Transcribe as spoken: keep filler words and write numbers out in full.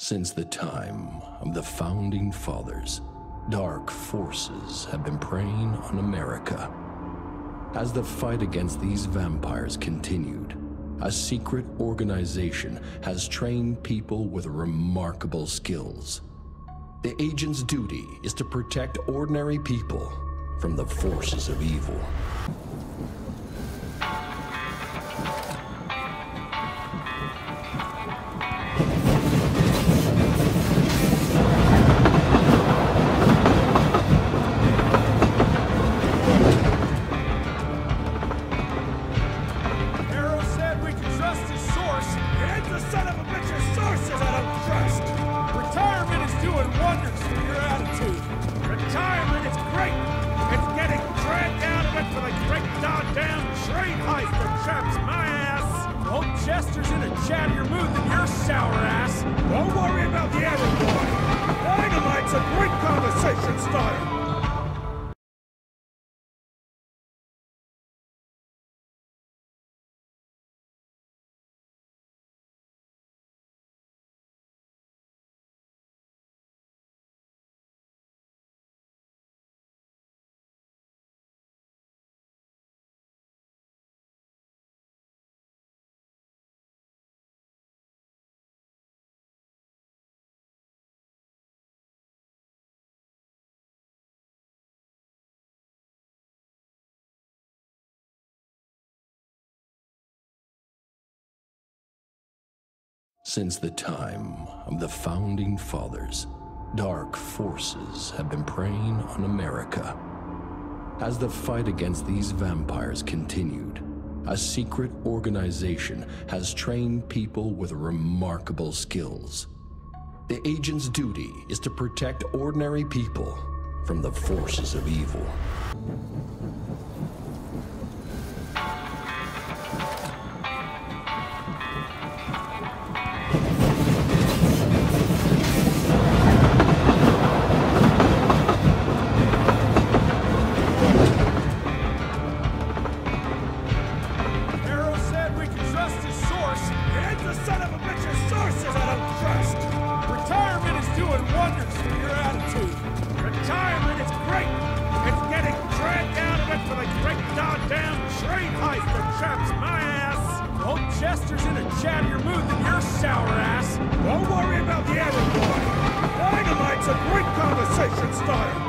Since the time of the Founding Fathers, dark forces have been preying on America. As the fight against these vampires continued, a secret organization has trained people with remarkable skills. The agent's duty is to protect ordinary people from the forces of evil. Since the time of the Founding Fathers, dark forces have been preying on America. As the fight against these vampires continued, a secret organization has trained people with remarkable skills. The agent's duty is to protect ordinary people from the forces of evil. Don't worry about the other boy. Dynamite's a great conversation starter.